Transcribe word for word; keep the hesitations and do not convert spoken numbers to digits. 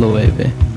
Lo Eve.